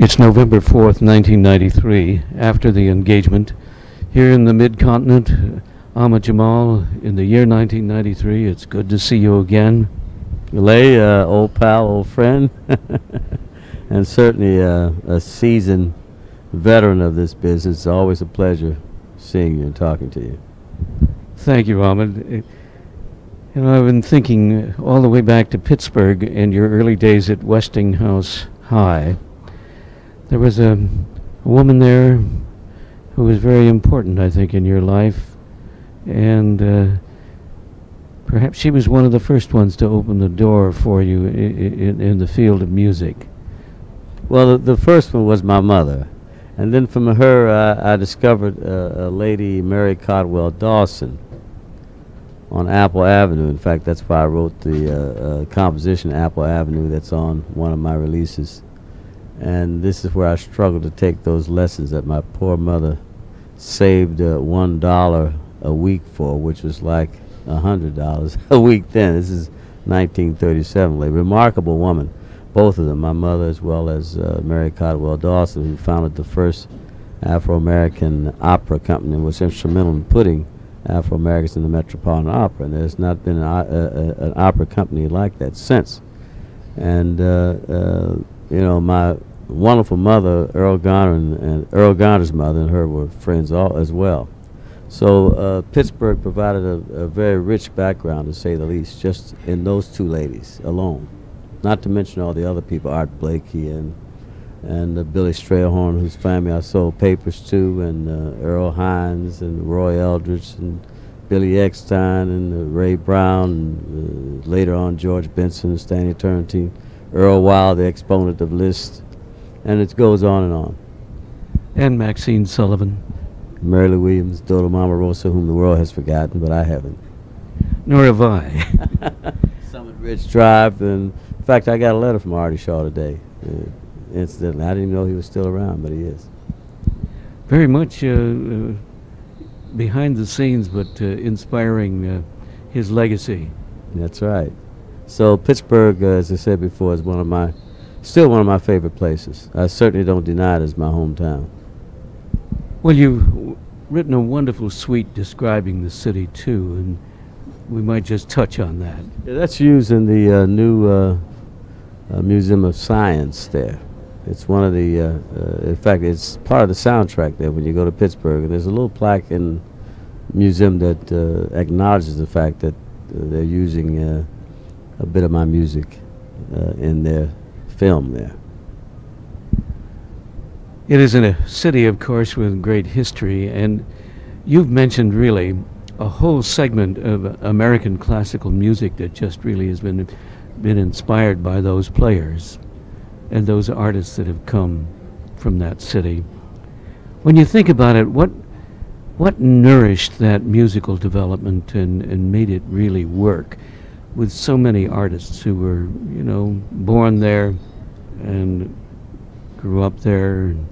It's November 4th, 1993, after the engagement. Here in the Mid-Continent, Ahmad Jamal, in the year 1993, it's good to see you again. Lay, old pal, old friend, and certainly a seasoned veteran of this business. It's always a pleasure seeing you and talking to you. Thank you, Ahmad. You know, I've been thinking all the way back to Pittsburgh and your early days at Westinghouse High. There was a woman there who was very important, I think, in your life, and perhaps she was one of the first ones to open the door for you in the field of music. Well, the first one was my mother, and then from her I discovered a lady, Mary Caldwell Dawson, on Apple Avenue. In fact, that's why I wrote the composition Apple Avenue that's on one of my releases. And this is where I struggled to take those lessons that my poor mother saved $1 a week for, which was like $100 a week then. This is 1937. A remarkable woman, both of them, my mother as well as Mary Caldwell Dawson, who founded the first Afro-American opera company and was instrumental in putting Afro-Americans in the Metropolitan Opera. And there's not been an opera company like that since. And you know, my wonderful mother, Earl Garner, and Earl Garner's mother and her were friends all as well. So Pittsburgh provided a very rich background, to say the least, just in those two ladies alone. Not to mention all the other people, Art Blakey and Billy Strayhorn, whose family I sold papers to, and Earl Hines, and Roy Eldridge, and Billy Eckstein, and Ray Brown, and later on George Benson, and Stanley Turrentine. Earl Wilde, the exponent of Liszt, and it goes on and on. And Maxine Sullivan. Mary Lou Williams, Dodo Mama Rosa, whom the world has forgotten, but I haven't. Nor have I. Summit Ridge Tribe, and in fact, I got a letter from Artie Shaw today. Incidentally, I didn't know he was still around, but he is. Very much behind the scenes, but inspiring his legacy. That's right. So Pittsburgh, as I said before, is still one of my favorite places. I certainly don't deny it as my hometown. Well, you've written a wonderful suite describing the city too, and we might just touch on that. Yeah, that's used in the new Museum of Science there. It's one of the, in fact, it's part of the soundtrack there when you go to Pittsburgh. And there's a little plaque in the museum that acknowledges the fact that they're using a bit of my music in their film there. It is in a city, of course, with great history, and you've mentioned really a whole segment of American classical music that just really has been inspired by those players and those artists that have come from that city. When you think about it, what nourished that musical development and made it really work, with so many artists who were, you know, born there and grew up there and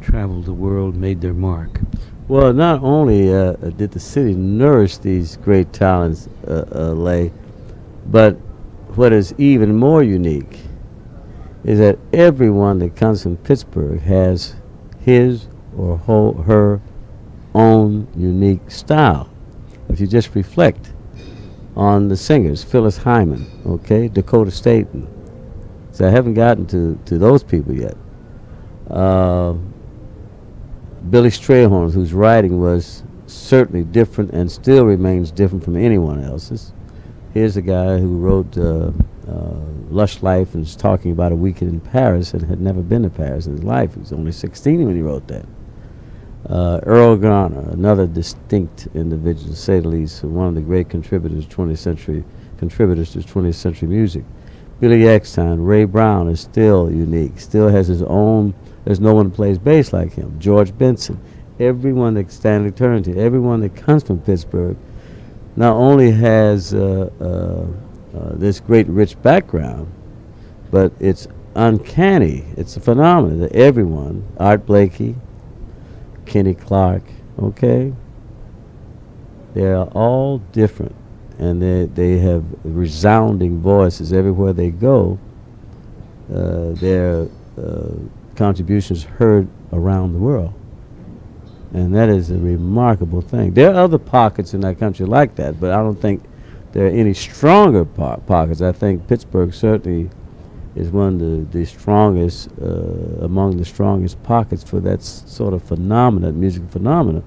traveled the world, made their mark? Well, not only did the city nourish these great talents, Lay, but what is even more unique is that everyone that comes from Pittsburgh has his or her own unique style. If you just reflect on the singers, Phyllis Hyman, okay, Dakota Staton. So I haven't gotten to those people yet. Billy Strayhorn, whose writing was certainly different and still remains different from anyone else's. Here's a guy who wrote Lush Life and is talking about a weekend in Paris and had never been to Paris in his life. He was only 16 when he wrote that. Earl Garner, another distinct individual, to say the least, one of the great contributors to 20th century music. Billy Eckstein, Ray Brown is still unique, still has his own, there's no one who plays bass like him. George Benson, everyone that Stanley Turrentine, everyone that comes from Pittsburgh, not only has this great rich background, but it's uncanny, it's a phenomenon that everyone, Art Blakey, Kenny Clark, okay, they are all different, and they have resounding voices everywhere they go. Their contributions heard around the world. And that is a remarkable thing. There are other pockets in our country like that, but I don't think there are any stronger pockets. I think Pittsburgh certainly is one of the strongest, among the strongest pockets for that sort of phenomena, musical phenomena.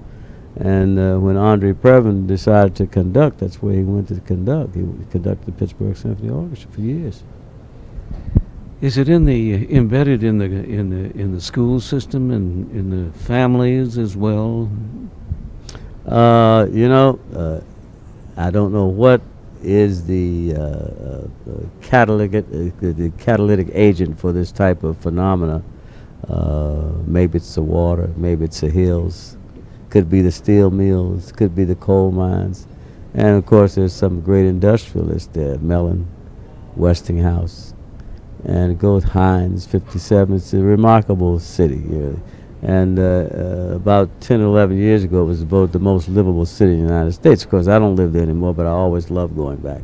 And when Andre Previn decided to conduct, that's where he went to conduct. He conducted the Pittsburgh Symphony Orchestra for years. Is it in the embedded in the school system and in the families as well? You know, I don't know what is the catalytic agent for this type of phenomena. Maybe it's the water, maybe it's the hills, could be the steel mills, could be the coal mines, and of course there's some great industrialists there: Mellon, Westinghouse. And go with Hines, 57. It's a remarkable city here. And about 10 or 11 years ago, it was voted the most livable city in the United States. Of course, I don't live there anymore, but I always love going back.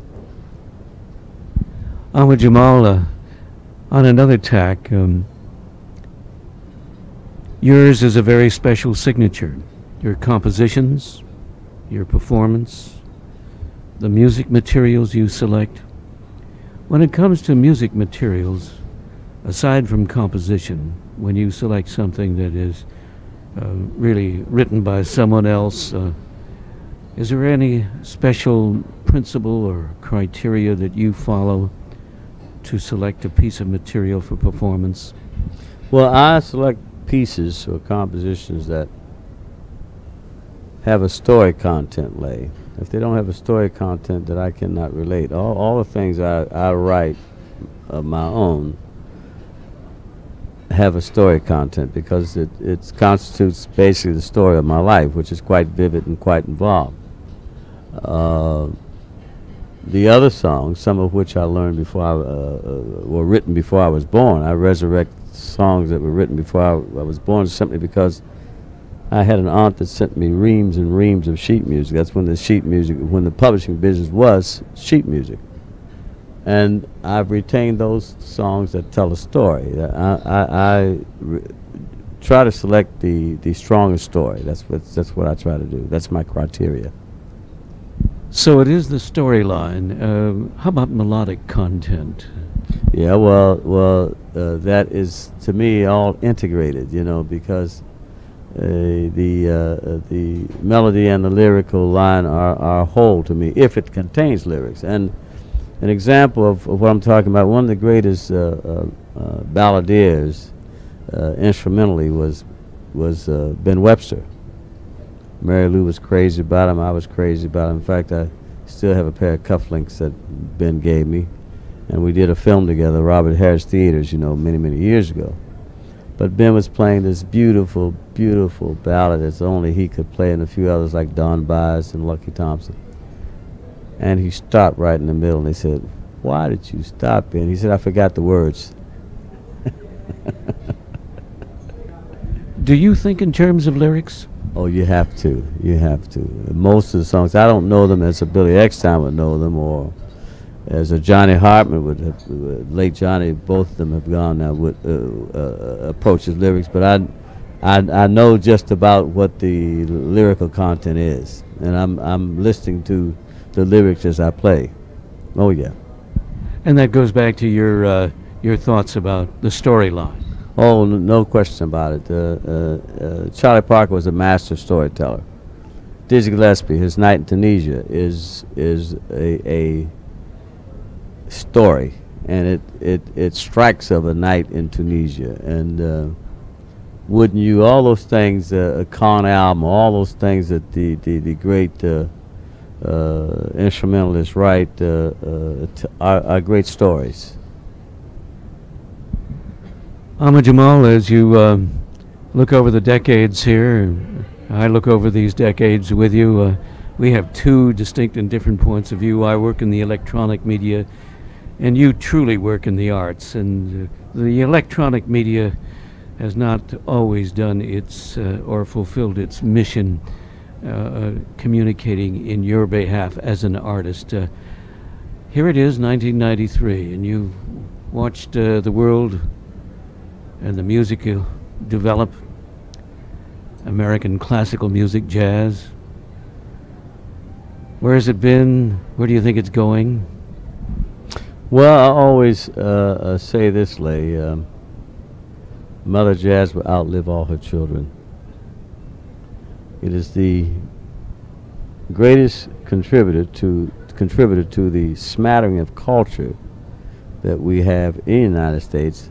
Ahmad Jamal, on another tack, yours is a very special signature. Your compositions, your performance, the music materials you select. When it comes to music materials, aside from composition, when you select something that is really written by someone else, is there any special principle or criteria that you follow to select a piece of material for performance? Well, I select pieces or compositions that have a story content lay. If they don't have a story content, that I cannot relate. All the things I write of my own have a story content, because it constitutes basically the story of my life, which is quite vivid and quite involved. The other songs, some of which I learned before I, were written before I was born. I resurrect songs that were written before I was born, simply because I had an aunt that sent me reams and reams of sheet music. That's when the sheet music, when the publishing business was sheet music. And I've retained those songs that tell a story. I try to select the strongest story. That's what I try to do. That's my criteria. So it is the storyline. How about melodic content? Yeah, well, that is, to me, all integrated, you know, because the melody and the lyrical line are whole to me, if it contains lyrics. And an example of what I'm talking about, one of the greatest balladeers instrumentally was Ben Webster. Mary Lou was crazy about him. I was crazy about him. In fact, I still have a pair of cufflinks that Ben gave me, and we did a film together, Robert Harris Theaters, you know, many, many years ago. But Ben was playing this beautiful, beautiful ballad that's only he could play, and a few others like Don Byas and Lucky Thompson. And he stopped right in the middle, and they said, "Why did you stop?" And he said, "I forgot the words." Do you think in terms of lyrics? Oh, you have to. You have to. Most of the songs, I don't know them as a Billy Eckstein would know them, or as a Johnny Hartman would have, late Johnny, both of them have gone now, would approach his lyrics, but I know just about what the lyrical content is, and I'm listening to the lyrics as I play. Oh yeah. And that goes back to your thoughts about the storyline. Oh, no question about it. Charlie Parker was a master storyteller. Dizzy Gillespie, his Night in Tunisia, is a story, and it strikes of a night in Tunisia, and wouldn't you, all those things, a Con album, all those things that the great instrumentalists write are great stories. Ahmad Jamal, as you look over the decades here, I look over these decades with you, we have two distinct and different points of view. I work in the electronic media, and you truly work in the arts, and the electronic media has not always done its or fulfilled its mission communicating in your behalf as an artist. Here it is, 1993, and you've watched the world and the music you develop, American classical music, jazz. Where has it been? Where do you think it's going? Well, I always say this, Lay, Mother Jazz will outlive all her children. It is the greatest contributor to the smattering of culture that we have in the United States,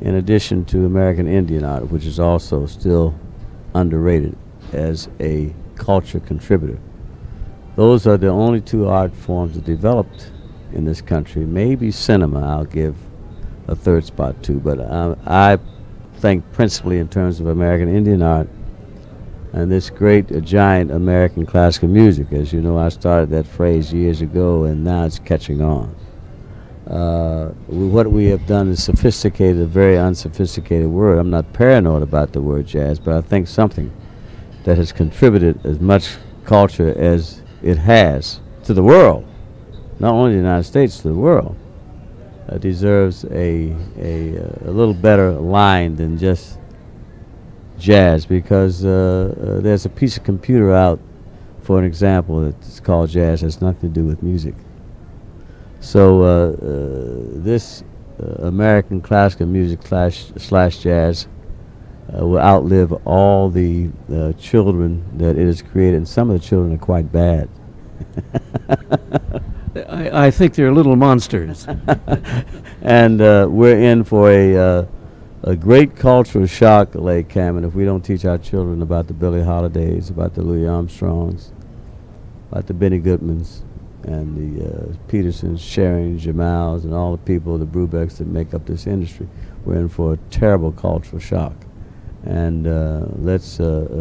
in addition to American Indian art, which is also still underrated as a culture contributor. Those are the only two art forms that developed in this country. Maybe cinema I'll give a third spot to, but I think principally in terms of American Indian art and this great giant American classical music. As you know, I started that phrase years ago, and now it's catching on. What we have done is sophisticated a very unsophisticated word. I'm not paranoid about the word jazz, but I think something that has contributed as much culture as it has to the world, not only the United States, to the world, deserves a little better line than just jazz, because there's a piece of computer out, for an example, that's called jazz. It has nothing to do with music. So this American classical music slash jazz will outlive all the children that it has created, and some of the children are quite bad. I think they're little monsters. And we're in for a great cultural shock, Lake Cameron, if we don't teach our children about the Billie Holidays, about the Louis Armstrongs, about the Benny Goodmans, and the Petersons, Sherrings, Jamals, and all the people, the Brubecks that make up this industry. We're in for a terrible cultural shock. And let's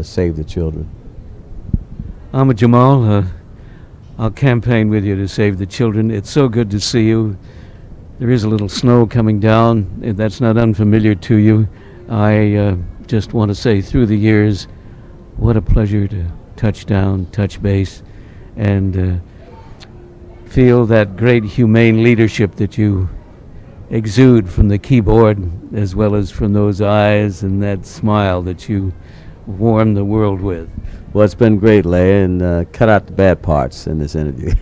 save the children. Ahmad Jamal, I'll campaign with you to save the children. It's so good to see you. There is a little snow coming down. If that's not unfamiliar to you, I just want to say, through the years, what a pleasure to touch down, touch base, and feel that great humane leadership that you exude from the keyboard, as well as from those eyes and that smile that you warm the world with. Well, it's been great, Lay, and cut out the bad parts in this interview.